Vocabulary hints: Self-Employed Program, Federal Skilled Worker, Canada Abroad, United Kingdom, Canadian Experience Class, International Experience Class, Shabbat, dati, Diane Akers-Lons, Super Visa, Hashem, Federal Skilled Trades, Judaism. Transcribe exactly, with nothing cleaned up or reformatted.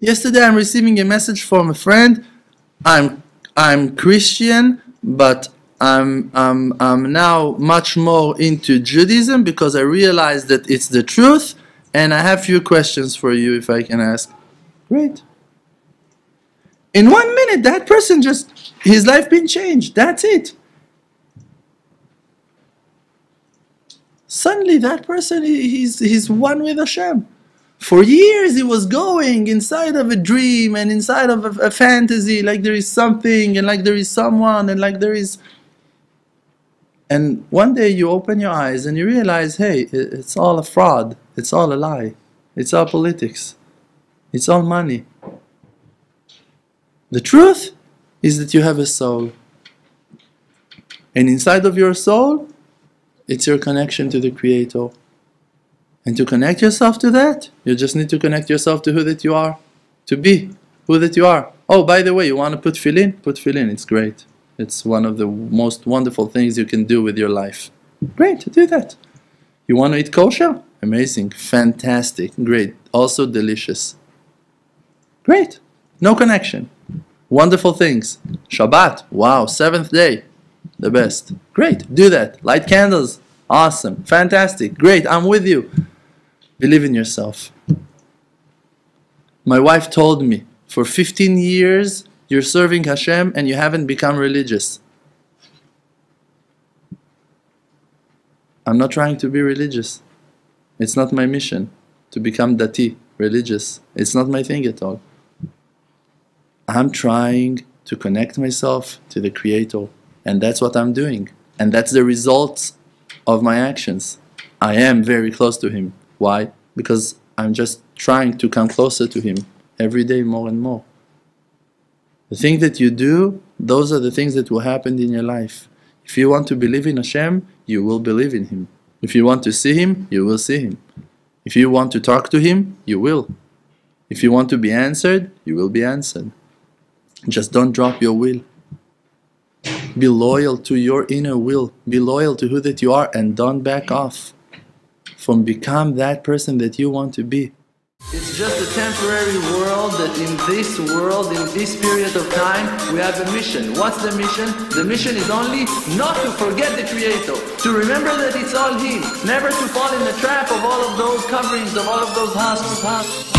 Yesterday I'm receiving a message from a friend. I'm I'm Christian, but I'm I'm I'm now much more into Judaism because I realize that it's the truth, and I have a few questions for you if I can ask. Great. In one minute, that person just, his life been changed. That's it. Suddenly that person, he's, he's one with Hashem. For years he was going inside of a dream and inside of a, a fantasy, like there is something and like there is someone and like there is... And one day you open your eyes and you realize, hey, it's all a fraud. It's all a lie. It's all politics. It's all money. The truth is that you have a soul. And inside of your soul, it's your connection to the Creator. And to connect yourself to that, you just need to connect yourself to who that you are, to be who that you are. Oh, by the way, you want to put filin? Put filin, it's great. It's one of the most wonderful things you can do with your life. Great, do that. You want to eat kosher? Amazing, fantastic, great, also delicious. Great, no connection. Wonderful things. Shabbat, wow, seventh day, the best. Great, do that. Light candles, awesome, fantastic, great, I'm with you. Believe in yourself. My wife told me, for fifteen years, you're serving Hashem and you haven't become religious. I'm not trying to be religious. It's not my mission to become dati, religious. It's not my thing at all. I'm trying to connect myself to the Creator. And that's what I'm doing. And that's the result of my actions. I am very close to Him. Why? Because I'm just trying to come closer to Him every day more and more. The things that you do, those are the things that will happen in your life. If you want to believe in Hashem, you will believe in Him. If you want to see Him, you will see Him. If you want to talk to Him, you will. If you want to be answered, you will be answered. Just don't drop your will. Be loyal to your inner will. Be loyal to who that you are and don't back off from become that person that you want to be. It's just a temporary world that in this world, in this period of time, we have a mission. What's the mission? The mission is only not to forget the Creator, to remember that it's all Him, never to fall in the trap of all of those coverings, of all of those husks. husks.